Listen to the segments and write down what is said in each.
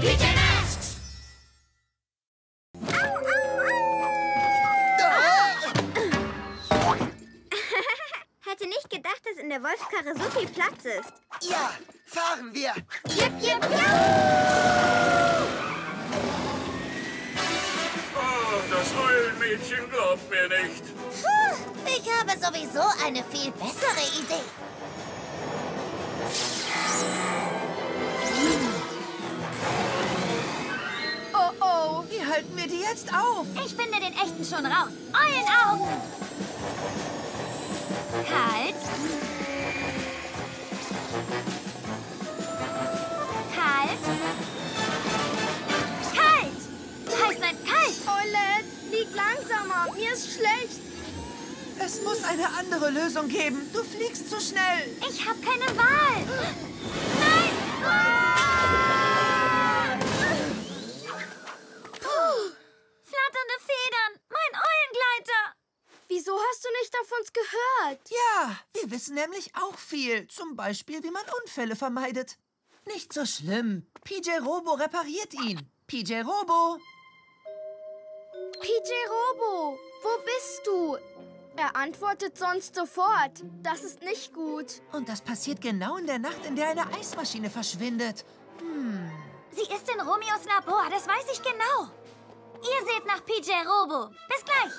Hätte nicht gedacht, dass in der Wolfskarre so viel Platz ist. Ja, fahren wir! Jip, jip, jip. Das Eulenmädchen glaubt mir nicht. Puh, ich habe sowieso eine viel bessere Idee. Oh, oh, wie halten wir die jetzt auf? Ich finde den echten schon raus. Eulenaugen! Kalt. Kalt. Eulette, flieg langsamer. Mir ist schlecht. Es muss eine andere Lösung geben. Du fliegst zu schnell. Ich habe keine Wahl. Nein! Ah! Puh. Flatternde Federn. Mein Eulengleiter. Wieso hast du nicht auf uns gehört? Ja, wir wissen nämlich auch viel. Zum Beispiel, wie man Unfälle vermeidet. Nicht so schlimm. PJ Robo repariert ihn. PJ Robo. PJ Robo, wo bist du? Er antwortet sonst sofort. Das ist nicht gut. Und das passiert genau in der Nacht, in der eine Eismaschine verschwindet. Hm. Sie ist in Romeos Labor, das weiß ich genau. Ihr seht nach PJ Robo. Bis gleich.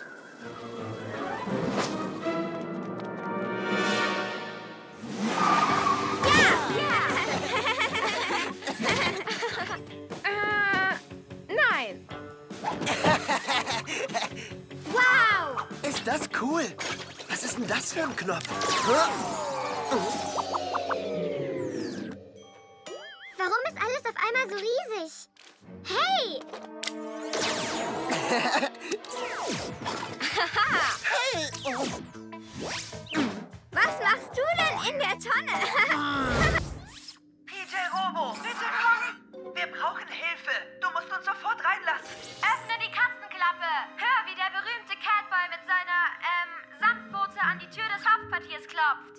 Ja! Nein. Wow! Ist das cool? Was ist denn das für ein Knopf? Warum ist alles auf einmal so riesig? Hey! Hey! Was machst du denn in der Tonne? PJ Robo, bitte komm! Wir brauchen Hilfe! Du musst uns sofort reinlassen! Öffne die Katzenklappe! Hör, wie der berühmte Catboy mit seiner, Samtpfote an die Tür des Hauptquartiers klopft!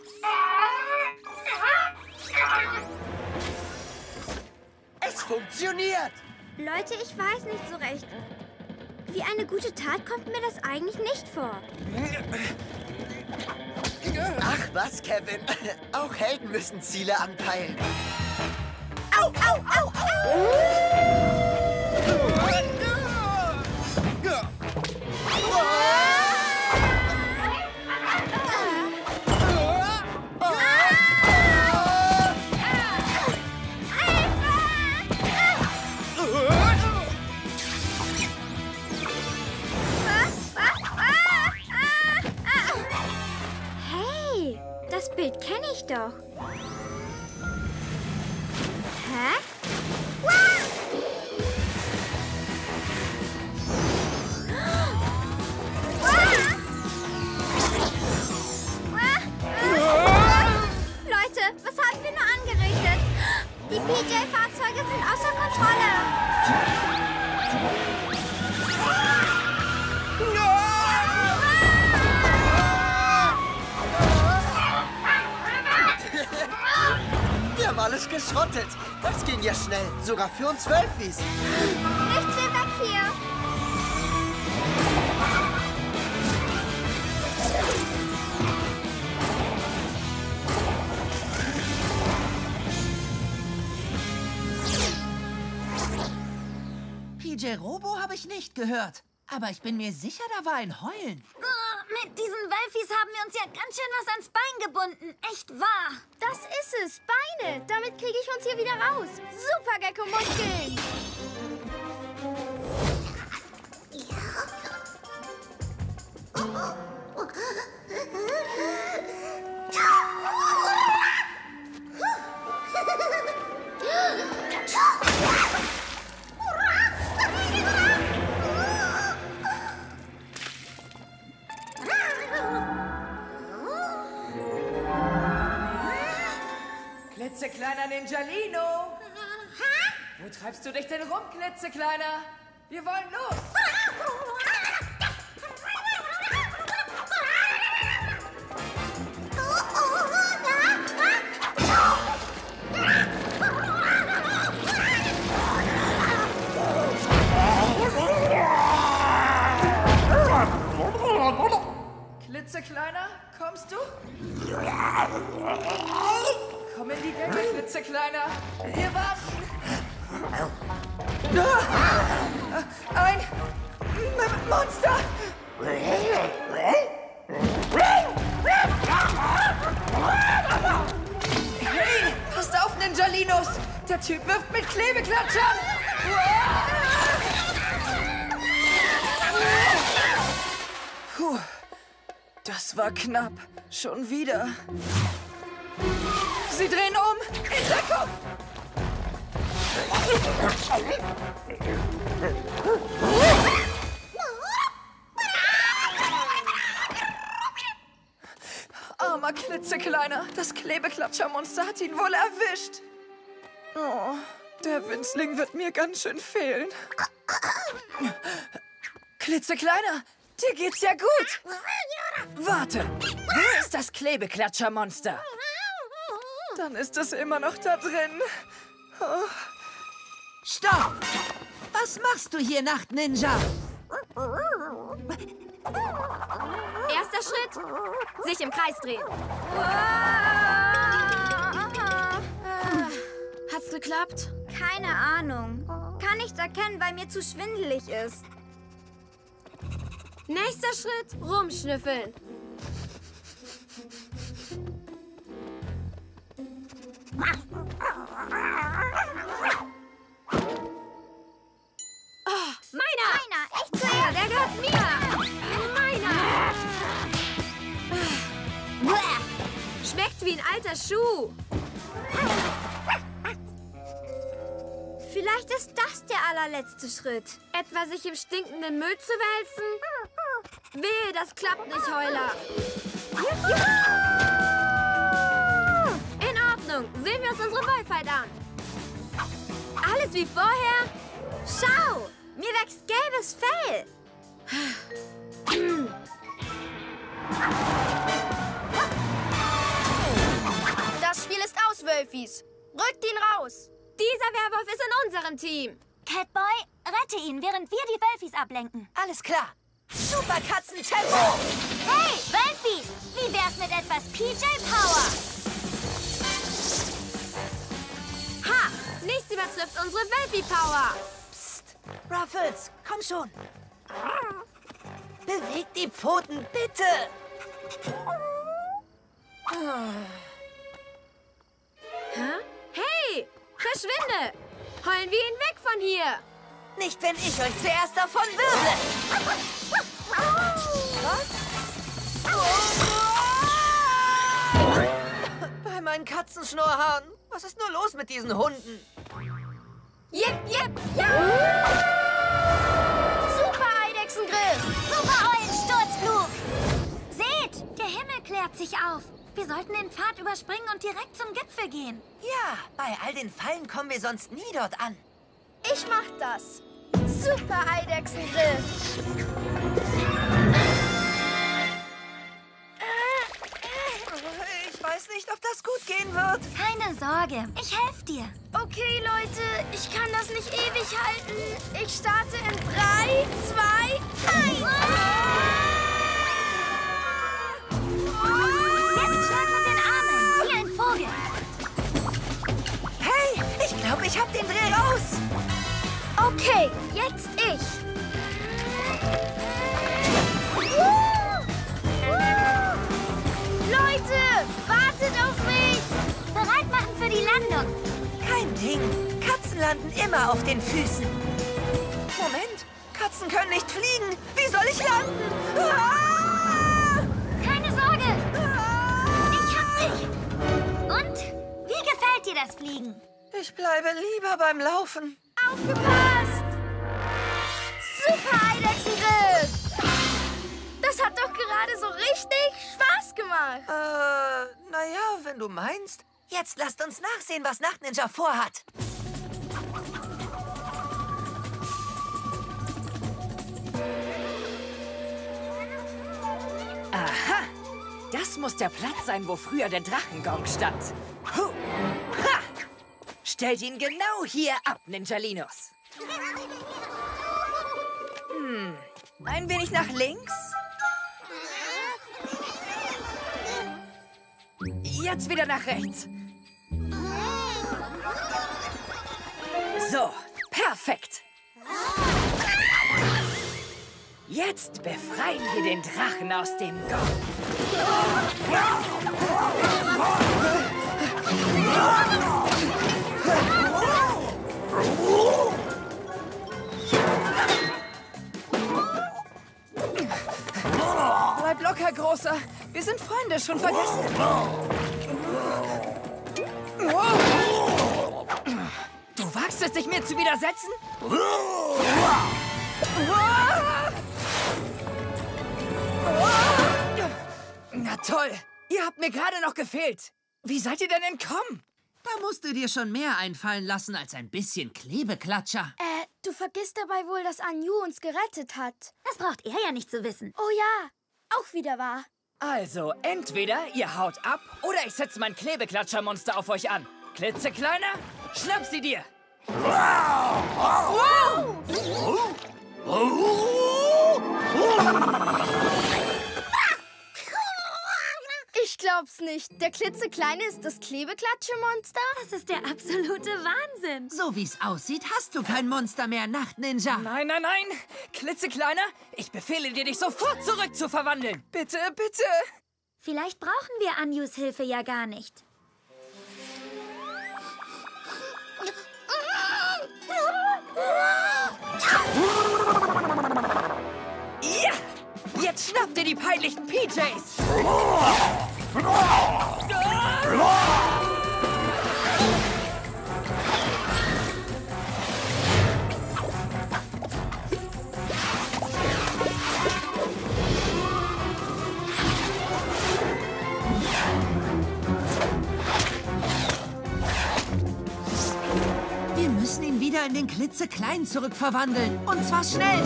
Es funktioniert! Leute, ich weiß nicht so recht. Wie eine gute Tat kommt mir das eigentlich nicht vor. Ach was, Kevin. Auch Helden müssen Ziele anpeilen. Au, au, au, Hey, das Bild kenne ich doch. Hä? Wow! Leute, was haben wir nur angerichtet? Die PJ-Fahrzeuge sind außer Kontrolle. Wir haben alles geschrottet. Das ging ja schnell, sogar für uns Wölfis. Nichts wie weg hier. PJ Robo habe ich nicht gehört, aber ich bin mir sicher, da war ein Heulen. Mit diesen Wölfis haben wir uns ja ganz schön was ans Bein gebunden. Echt wahr. Das ist es. Beine. Damit kriege ich uns hier wieder raus. Super Gecko Muskeln. Klitzekleiner Ninjalino! Wo treibst du dich denn rum, Klitzekleiner? Wir wollen los! Klitzekleiner, kommst du? Komm in die Gänge, Klitzekleiner. Wir warten. Ein Monster! Hey, passt auf, Ninjalinos! Der Typ wirft mit Klebeklatschern! Puh, das war knapp. Schon wieder. Sie drehen um! In Deckung! Armer Klitzekleiner, das Klebeklatschermonster hat ihn wohl erwischt. Oh, der Winzling wird mir ganz schön fehlen. Klitzekleiner, dir geht's ja gut. Warte, wo ist das Klebeklatschermonster? Dann ist es immer noch da drin. Oh. Stopp! Was machst du hier, Nachtninja? Erster Schritt, sich im Kreis drehen. Hat's geklappt? Keine Ahnung. Kann nichts erkennen, weil mir zu schwindelig ist. Nächster Schritt, rumschnüffeln. Meiner! Echt schwer! Der gehört mir! Meiner! Schmeckt wie ein alter Schuh! Vielleicht ist das der allerletzte Schritt. Etwa sich im stinkenden Müll zu wälzen? Wehe, das klappt nicht, Heuler! In Ordnung, sehen wir uns unsere Wollfight an! Alles wie vorher? Schau! Mir wächst gelbes Fell. Das Spiel ist aus, Wölfis. Rückt ihn raus. Dieser Werwolf ist in unserem Team. Catboy, rette ihn, während wir die Wölfis ablenken. Alles klar. Super Katzen-Tempo. Hey, Wölfis, wie wär's mit etwas PJ-Power? Ha, nichts übertrifft unsere Welpi-Power. Ruffles, komm schon! Beweg die Pfoten, bitte! Hey! Verschwinde! Heulen wir ihn weg von hier! Nicht, wenn ich euch zuerst davon wirble! Was? Bei meinen Katzenschnurrhaaren! Was ist nur los mit diesen Hunden? Jip, jip, ja! Super Eidechsengriff! Super Eulensturzflug! Seht, der Himmel klärt sich auf. Wir sollten den Pfad überspringen und direkt zum Gipfel gehen. Ja, bei all den Fallen kommen wir sonst nie dort an. Ich mach das. Super Eidechsengriff! Ich weiß nicht, ob das gut gehen wird. Keine Sorge, ich helfe dir. Okay, Leute, ich kann das nicht ewig halten. Ich starte in 3, 2, 1. Jetzt schlag mit den Armen, wie ein Vogel. Hey, ich glaube, ich habe den Dreh raus. Okay, jetzt ich. Leute, wartet auf mich! Bereit machen für die Landung. Kein Ding. Katzen landen immer auf den Füßen. Moment, Katzen können nicht fliegen. Wie soll ich landen? Ah! Keine Sorge. Ah! Ich hab dich. Und? Wie gefällt dir das Fliegen? Ich bleibe lieber beim Laufen. Aufgepasst! Super Eidechsengriff! Das hat doch gerade so richtig Spaß gemacht. Naja, wenn du meinst. Jetzt lasst uns nachsehen, was Nachtninja vorhat. Aha, das muss der Platz sein, wo früher der Drachengong stand. Huh. Ha! Stellt ihn genau hier ab, Ninjalinos. Ein wenig nach links. Jetzt wieder nach rechts. So, perfekt. Jetzt befreien wir den Drachen aus dem Gong. Bleib locker, Großer. Wir sind Freunde, schon vergessen. Du wagst es, dich mir zu widersetzen? Na toll, ihr habt mir gerade noch gefehlt. Wie seid ihr denn entkommen? Da musst du dir schon mehr einfallen lassen als ein bisschen Klebeklatscher. Du vergisst dabei wohl, dass Anju uns gerettet hat. Das braucht er ja nicht zu wissen. Oh ja. Auch wieder wahr. Also, entweder ihr haut ab oder ich setze mein Klebeklatschermonster auf euch an. Klitzekleiner, schnapp sie dir! Ich glaub's nicht. Der Klitzekleine ist das Klebeklatschermonster? Das ist der absolute Wahnsinn. So wie's aussieht, hast du kein Monster mehr, Nachtninja. Nein, nein, nein. Klitzekleiner, ich befehle dir, dich sofort zurückzuverwandeln. Bitte, bitte. Vielleicht brauchen wir Anjus Hilfe ja gar nicht. Ja! Jetzt schnappt ihr die peinlichen PJs. Wir müssen ihn wieder in den Klitzekleinen zurückverwandeln. Und zwar schnell.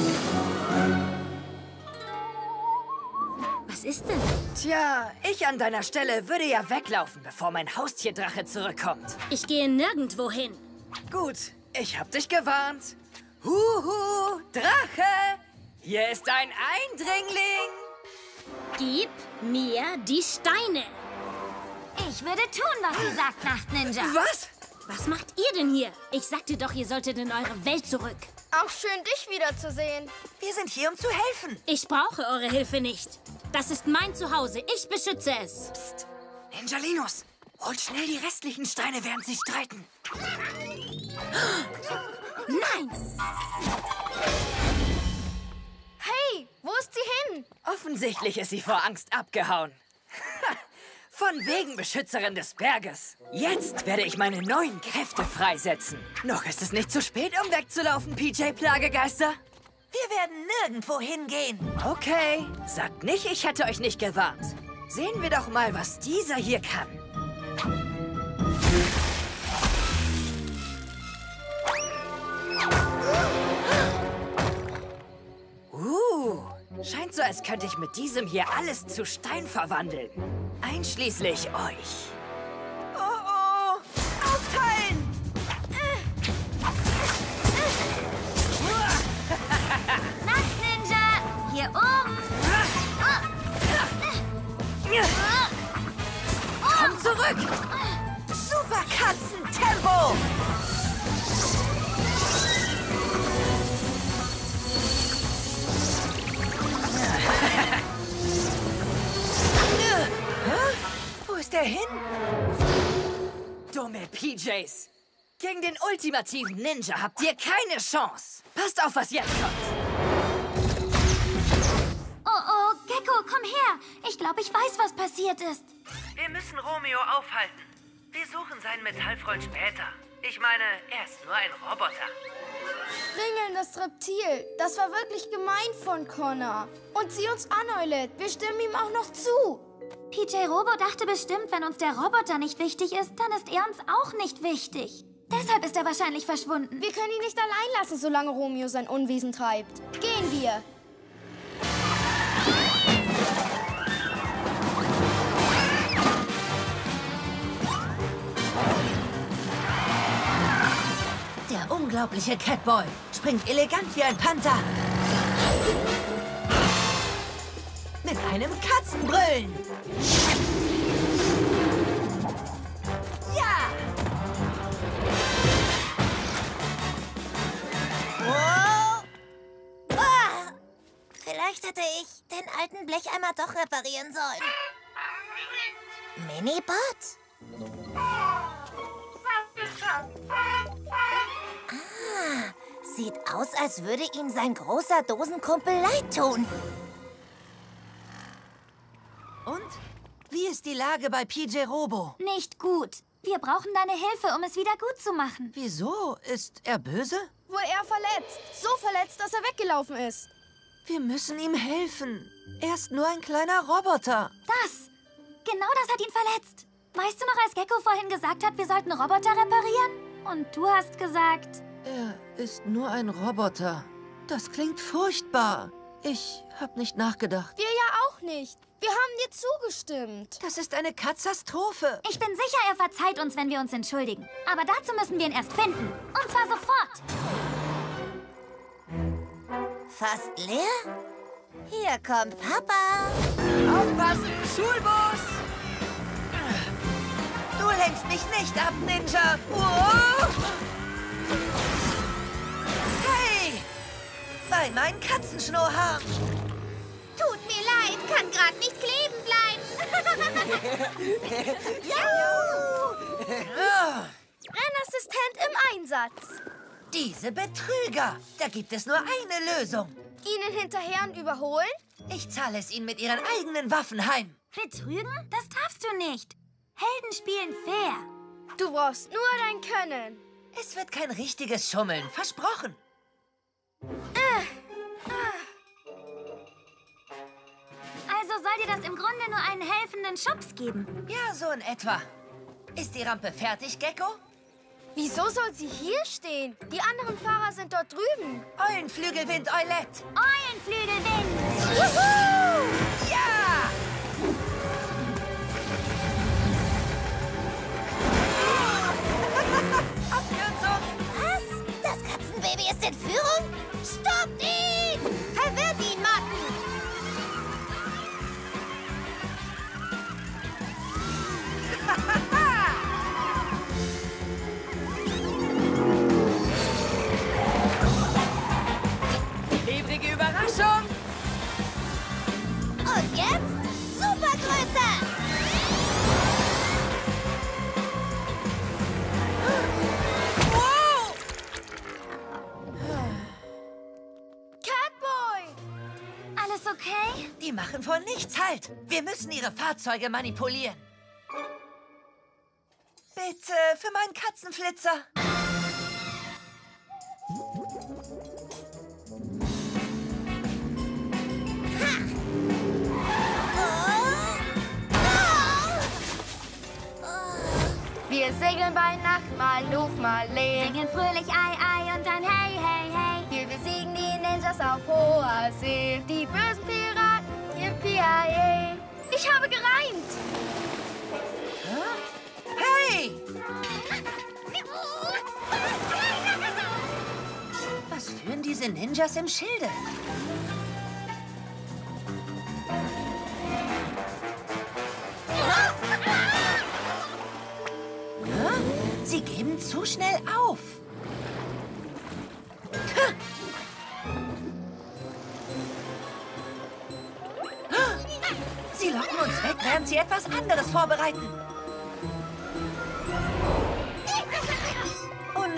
Was ist denn? Tja, ich an deiner Stelle würde ja weglaufen, bevor mein Haustierdrache zurückkommt. Ich gehe nirgendwo hin. Gut, ich hab dich gewarnt. Huhu, Drache! Hier ist ein Eindringling! Gib mir die Steine! Ich würde tun, was ihr sagt, Nachtninja. Was? Was macht ihr denn hier? Ich sagte doch, ihr solltet in eure Welt zurück. Auch schön, dich wiederzusehen. Wir sind hier, um zu helfen. Ich brauche eure Hilfe nicht. Das ist mein Zuhause. Ich beschütze es. Psst. Ninjalinos, holt schnell die restlichen Steine, während sie streiten. Nein! Hey, wo ist sie hin? Offensichtlich ist sie vor Angst abgehauen. Von wegen Beschützerin des Berges. Jetzt werde ich meine neuen Kräfte freisetzen. Noch ist es nicht zu spät, um wegzulaufen, PJ-Plagegeister. Wir werden nirgendwo hingehen. Okay, sagt nicht, ich hätte euch nicht gewarnt. Sehen wir doch mal, was dieser hier kann. Scheint so, als könnte ich mit diesem hier alles zu Stein verwandeln. Einschließlich euch. Oh, oh! Aufteilen! Nachtninja! Hier oben! Komm zurück! Super Katzen-Tempo! Wo ist er hin? Dumme PJs! Gegen den ultimativen Ninja habt ihr keine Chance! Passt auf, was jetzt kommt! Oh, oh, Gecko, komm her! Ich glaube, ich weiß, was passiert ist. Wir müssen Romeo aufhalten. Wir suchen seinen Metallfreund später. Ich meine, er ist nur ein Roboter. Ringelndes Reptil, das war wirklich gemein von Connor. Und zieh uns an, Eulette, wir stimmen ihm auch noch zu. PJ Robo dachte bestimmt, wenn uns der Roboter nicht wichtig ist, dann ist er uns auch nicht wichtig. Deshalb ist er wahrscheinlich verschwunden. Wir können ihn nicht allein lassen, solange Romeo sein Unwesen treibt. Gehen wir! Der unglaubliche Catboy springt elegant wie ein Panther. Mit einem Katzenbrüllen. befürchtete ich, den alten Blecheimer doch reparieren sollen. Minibot? Ah, sieht aus, als würde ihm sein großer Dosenkumpel leid tun. Und? Wie ist die Lage bei PJ Robo? Nicht gut. Wir brauchen deine Hilfe, um es wieder gut zu machen. Wieso? Ist er böse? Wohl eher verletzt. So verletzt, dass er weggelaufen ist. Wir müssen ihm helfen. Er ist nur ein kleiner Roboter. Das! Genau das hat ihn verletzt. Weißt du noch, als Gecko vorhin gesagt hat, wir sollten Roboter reparieren? Und du hast gesagt... Er ist nur ein Roboter. Das klingt furchtbar. Ich habe nicht nachgedacht. Wir ja auch nicht. Wir haben dir zugestimmt. Das ist eine Katastrophe. Ich bin sicher, er verzeiht uns, wenn wir uns entschuldigen. Aber dazu müssen wir ihn erst finden. Und zwar sofort. Fast leer? Hier kommt Papa. Aufpassen, Schulbus! Du lenkst mich nicht ab, Ninja. Whoa! Hey! Bei meinen Katzenschnurrhaaren. Tut mir leid, kann gerade nicht kleben bleiben. Rennassistent im Einsatz. Diese Betrüger, da gibt es nur eine Lösung. Ihnen hinterher und überholen? Ich zahle es ihnen mit ihren eigenen Waffen heim. Betrügen? Das darfst du nicht. Helden spielen fair. Du brauchst nur dein Können. Es wird kein richtiges Schummeln, versprochen. Also soll dir das im Grunde nur einen helfenden Schubs geben? Ja, so in etwa. Ist die Rampe fertig, Gecko? Wieso soll sie hier stehen? Die anderen Fahrer sind dort drüben. Eulenflügelwind, Eulette! Eulenflügelwind! Juhu! Ja! Abkürzung! Was? Das Katzenbaby ist in Führung? Stoppt ihn! Verwirrt ihn, Martin! Klebrige Überraschung! Und jetzt Supergröße! Wow! Catboy! Alles okay? Die machen vor nichts halt! Wir müssen ihre Fahrzeuge manipulieren. Bitte, für meinen Katzenflitzer. Wir segeln bei Nacht, mal Luft, mal Lee. Singen fröhlich Ei, Ei und dann Hey, Hey, Hey. Wir besiegen die Ninjas auf hoher See. Die bösen Piraten im PIA. Ich habe gereimt. Huh? Hey! Was führen diese Ninjas im Schilde? Sie geben zu schnell auf. Sie locken uns weg, während sie etwas anderes vorbereiten.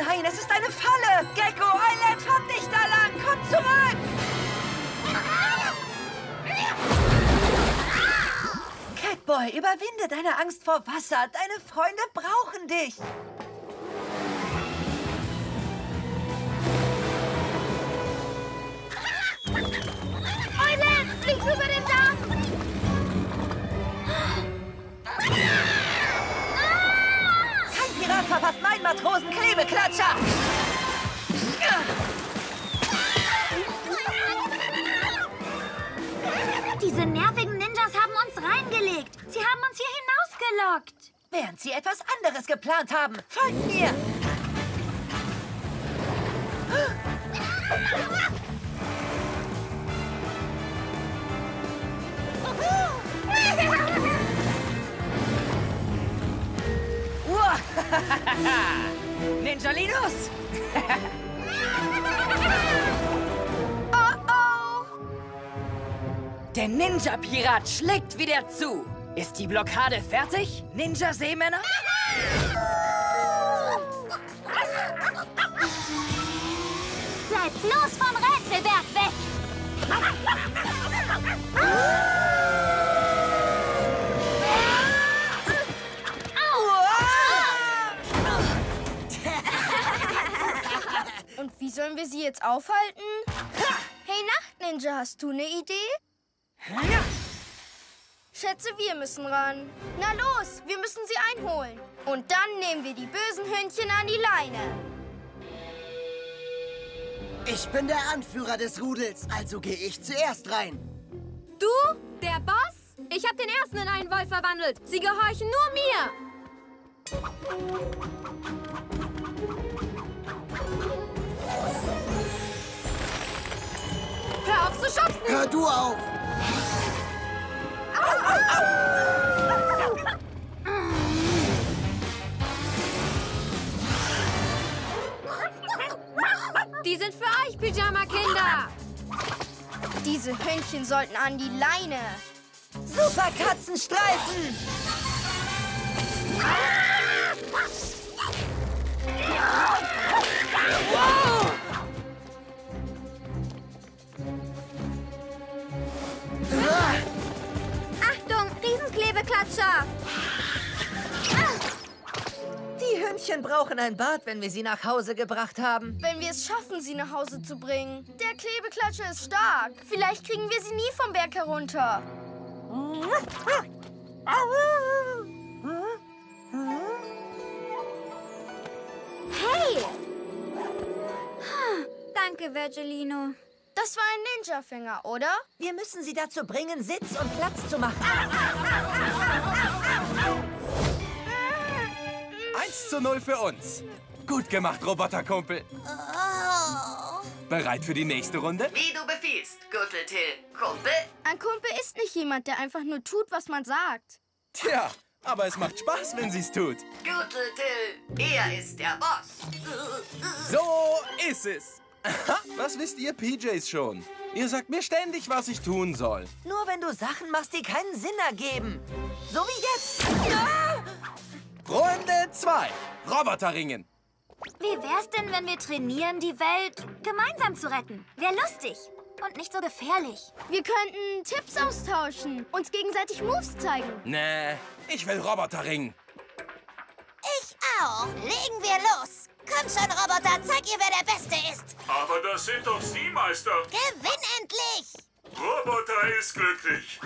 Nein, es ist eine Falle! Gecko, Eulette, fahrt nicht da lang! Komm zurück! Catboy, überwinde deine Angst vor Wasser. Deine Freunde brauchen dich. Eulette, flieg über den Damm! Verpasst mein Matrosen Klebeklatscher! Diese nervigen Ninjas haben uns reingelegt. Sie haben uns hier hinausgelockt. Während sie etwas anderes geplant haben, folgt mir! Ninjalinos! Oh oh! Der Ninja-Pirat schlägt wieder zu. Ist die Blockade fertig, Ninja-Seemänner? Bleibt los vom Rätselberg weg! Und wie sollen wir sie jetzt aufhalten? Hey Nachtninja, hast du eine Idee? Schätze, wir müssen ran. Na los, wir müssen sie einholen. Und dann nehmen wir die bösen Hündchen an die Leine. Ich bin der Anführer des Rudels, also gehe ich zuerst rein. Du? Der Boss? Ich habe den ersten in einen Wolf verwandelt. Sie gehorchen nur mir. Hör auf zu schubsen! Hör du auf! Au, au, au. Die sind für euch, Pyjama-Kinder! Diese Hündchen sollten an die Leine. Super Katzenstreifen! Wow! Achtung, Riesenklebeklatscher! Die Hündchen brauchen ein Bad, wenn wir sie nach Hause gebracht haben. Wenn wir es schaffen, sie nach Hause zu bringen. Der Klebeklatscher ist stark. Vielleicht kriegen wir sie nie vom Berg herunter. Hey! Danke, Virgilino. Das war ein Ninja-Finger, oder? Wir müssen sie dazu bringen, Sitz und Platz zu machen. 1:0 für uns. Gut gemacht, Roboterkumpel. Oh. Bereit für die nächste Runde? Wie du befiehlst, Gutteltil. Kumpel? Ein Kumpel ist nicht jemand, der einfach nur tut, was man sagt. Tja, aber es macht Spaß, wenn sie's tut. Gutteltil, er ist der Boss. So ist es. Was wisst ihr PJs schon? Ihr sagt mir ständig, was ich tun soll. Nur wenn du Sachen machst, die keinen Sinn ergeben. So wie jetzt. Ah! Runde 2. Roboter ringen. Wie wär's denn, wenn wir trainieren, die Welt gemeinsam zu retten? Wäre lustig und nicht so gefährlich. Wir könnten Tipps austauschen, uns gegenseitig Moves zeigen. Nee, ich will Roboter ringen. Ich auch. Legen wir los. Komm schon, Roboter, zeig ihr, wer der Beste ist. Aber das sind doch Sie, Meister. Gewinn endlich. Roboter ist glücklich.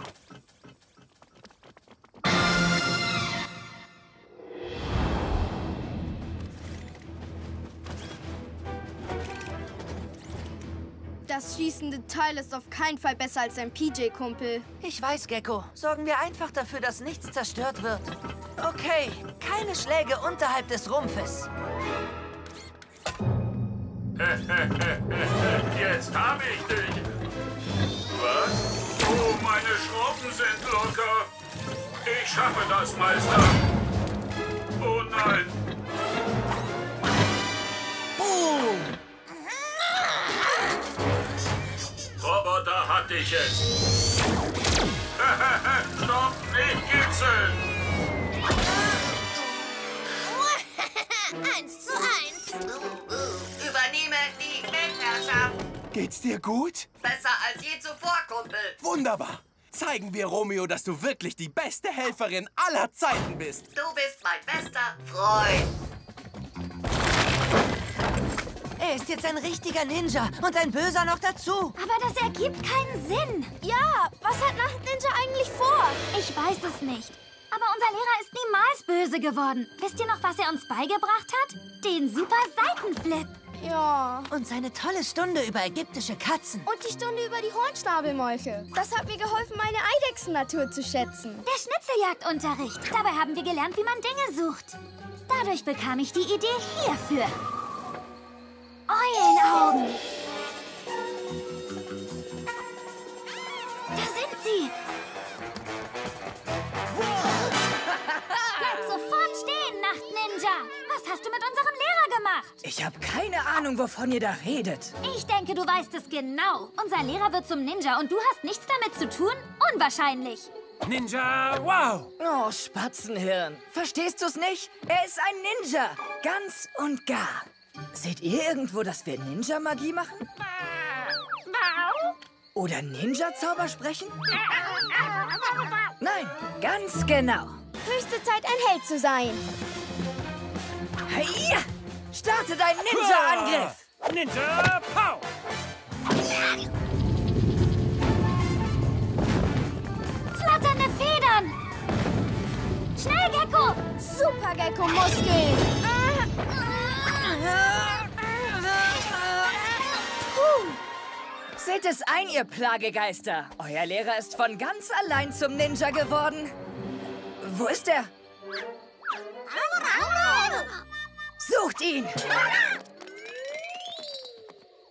Das schießende Teil ist auf keinen Fall besser als ein PJ-Kumpel. Ich weiß, Gecko. Sorgen wir einfach dafür, dass nichts zerstört wird. Okay, keine Schläge unterhalb des Rumpfes. Jetzt hab ich dich. Was? Oh, meine Schrauben sind locker. Ich schaffe das, Meister. Oh nein. Boom! Roboter hatte ich es. Stopp, nicht kitzeln! 1:1. Übernehme die Weltherrschaft. Geht's dir gut? Besser als je zuvor, Kumpel. Wunderbar. Zeigen wir Romeo, dass du wirklich die beste Helferin aller Zeiten bist. Du bist mein bester Freund. Er ist jetzt ein richtiger Ninja und ein Böser noch dazu. Aber das ergibt keinen Sinn. Ja, was hat Nachtninja eigentlich vor? Ich weiß es nicht. Aber unser Lehrer ist niemals böse geworden. Wisst ihr noch, was er uns beigebracht hat? Den super Seitenflip. Ja. Und seine tolle Stunde über ägyptische Katzen. Und die Stunde über die Hornstabelmolche. Das hat mir geholfen, meine Eidechsennatur zu schätzen. Der Schnitzeljagdunterricht. Dabei haben wir gelernt, wie man Dinge sucht. Dadurch bekam ich die Idee hierfür. Eulenaugen! Da sind sie! Bleib sofort stehen, Nachtninja! Was hast du mit unserem Lehrer gemacht? Ich habe keine Ahnung. Ahnung, wovon ihr da redet. Ich denke, du weißt es genau. Unser Lehrer wird zum Ninja und du hast nichts damit zu tun? Unwahrscheinlich. Ninja, wow! Oh, Spatzenhirn. Verstehst du's nicht? Er ist ein Ninja. Ganz und gar. Seht ihr irgendwo, dass wir Ninja-Magie machen? Oder Ninja-Zauber sprechen? Nein, ganz genau. Höchste Zeit, ein Held zu sein. Heia! Starte deinen Ninja-Angriff! Ninja-Power! Flatternde Federn! Schnell, Gecko! Super Gecko-Muskeln! Seht es ein, ihr Plagegeister! Euer Lehrer ist von ganz allein zum Ninja geworden. Wo ist er? Sucht ihn!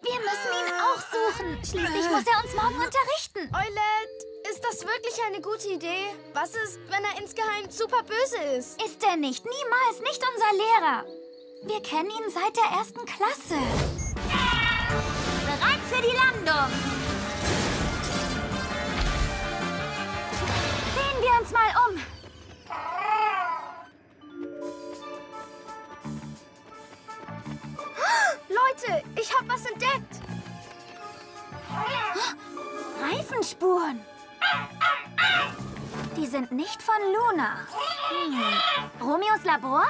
Wir müssen ihn auch suchen. Schließlich muss er uns morgen unterrichten. Eulette, ist das wirklich eine gute Idee? Was ist, wenn er insgeheim super böse ist? Ist er nicht. Niemals. Nicht unser Lehrer. Wir kennen ihn seit der 1. Klasse. Bereit für die Landung. Sehen wir uns mal um. Leute, ich habe was entdeckt. Reifenspuren. Die sind nicht von Luna. Romeos Labor?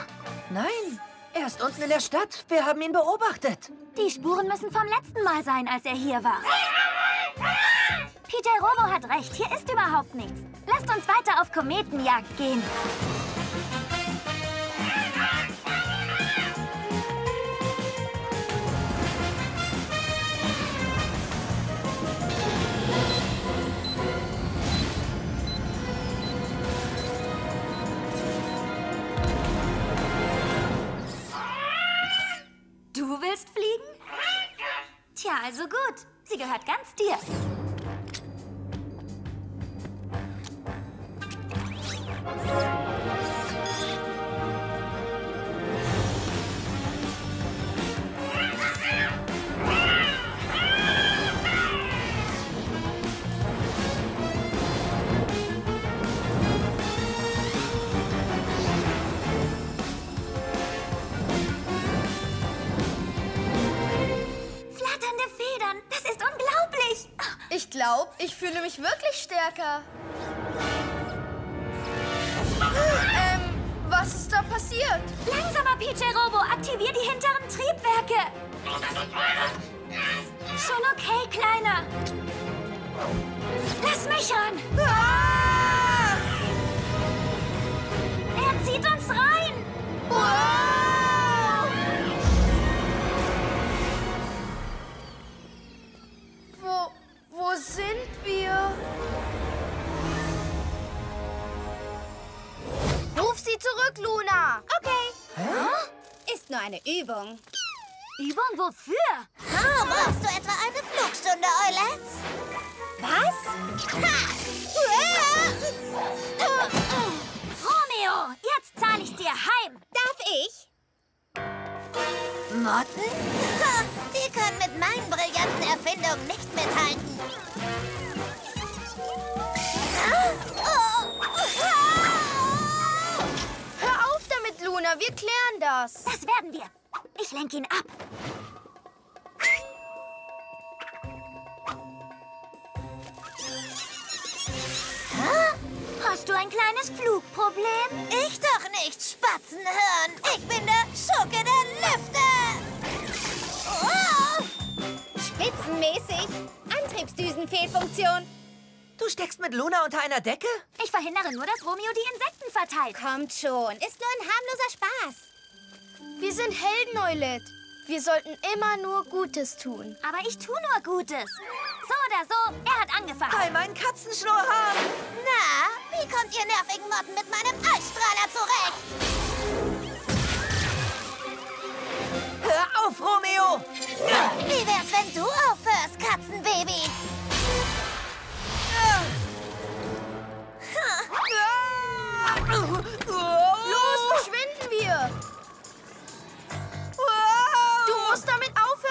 Nein, er ist unten in der Stadt. Wir haben ihn beobachtet. Die Spuren müssen vom letzten Mal sein, als er hier war. PJ Robo hat recht, hier ist überhaupt nichts. Lasst uns weiter auf Kometenjagd gehen. Du willst fliegen? Tja, also gut. Sie gehört ganz dir. Ich glaube, ich fühle mich wirklich stärker. Was ist da passiert? Langsamer, PJ Robo, aktivier die hinteren Triebwerke. Schon okay, Kleiner. Lass mich ran. Ah! Er zieht uns rein. Ah! Wo sind wir? Ruf sie zurück, Luna! Okay. Hä? Ist nur eine Übung. Übung wofür? Oh, brauchst du etwa eine Flugstunde, Eulette? Was? Romeo, jetzt zahle ich dir heim. Darf ich? Motten? Die können mit meinen brillanten Erfindungen nicht mithalten. Hör auf damit, Luna. Wir klären das. Das werden wir. Ich lenke ihn ab. Hast du ein kleines Flugproblem? Ich doch nicht, Spatzenhirn. Ich bin der Schurke der Lüfte. Spitzenmäßig. Antriebsdüsenfehlfunktion. Du steckst mit Luna unter einer Decke? Ich verhindere nur, dass Romeo die Insekten verteilt. Kommt schon, ist nur ein harmloser Spaß. Wir sind Helden, Eulette. Wir sollten immer nur Gutes tun. Aber ich tue nur Gutes. So oder so, er hat angefangen. Bei meinen Katzenschnurrhaaren. Na, wie kommt ihr nervigen Motten mit meinem Eisstrahler zurecht? Hör auf, Romeo! Wie wär's, wenn du aufhörst, Katzenbaby? Los, verschwinden wir! Du musst damit aufhören!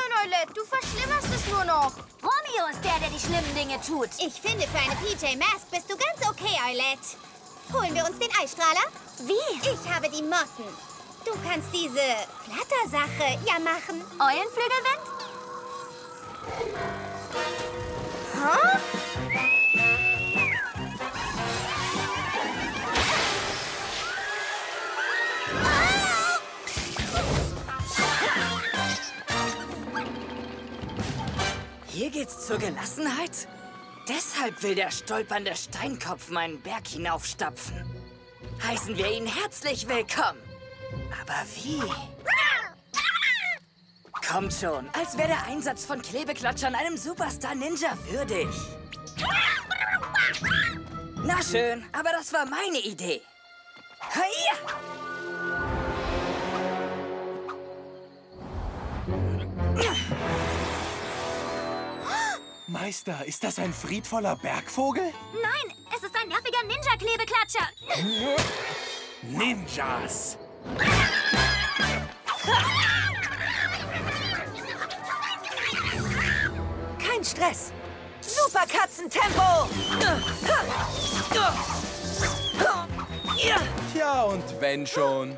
Du verschlimmerst es nur noch. Romeo ist der die schlimmen Dinge tut. Ich finde, für eine PJ Mask bist du ganz okay, Eulette. Holen wir uns den Eistrahler? Wie? Ich habe die Motten. Du kannst diese Flattersache ja machen. Eulenflügelwind? Huh? Hier geht's zur Gelassenheit? Deshalb will der stolpernde Steinkopf meinen Berg hinaufstapfen. Heißen wir ihn herzlich willkommen. Aber wie? Kommt schon, als wäre der Einsatz von Klebeklatschern einem Superstar-Ninja würdig. Na schön, aber das war meine Idee. Hiya! Meister, ist das ein friedvoller Bergvogel? Nein, es ist ein nerviger Ninja-Klebeklatscher. Ninjas! Kein Stress! Super Katzentempo! Tja, und wenn schon.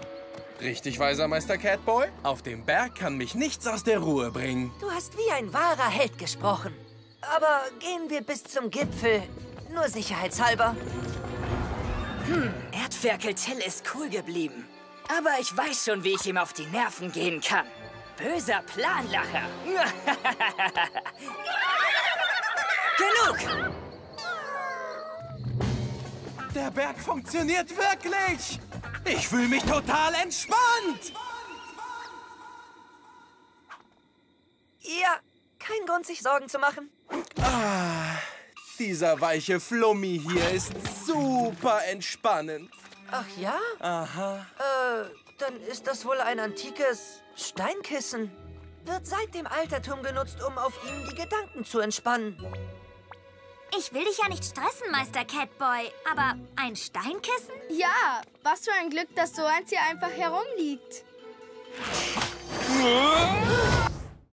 Richtig weiser Meister Catboy, auf dem Berg kann mich nichts aus der Ruhe bringen. Du hast wie ein wahrer Held gesprochen. Aber gehen wir bis zum Gipfel, nur sicherheitshalber. Erdferkel Till ist cool geblieben. Aber ich weiß schon, wie ich ihm auf die Nerven gehen kann. Böser Planlacher. Genug! Der Berg funktioniert wirklich! Ich fühle mich total entspannt! Ja, kein Grund, sich Sorgen zu machen. Ah, dieser weiche Flummi hier ist super entspannend. Ach ja? Aha. Dann ist das wohl ein antikes Steinkissen. Wird seit dem Altertum genutzt, um auf ihm die Gedanken zu entspannen. Ich will dich ja nicht stressen, Meister Catboy, aber ein Steinkissen? Ja, was für ein Glück, dass so eins hier einfach herumliegt.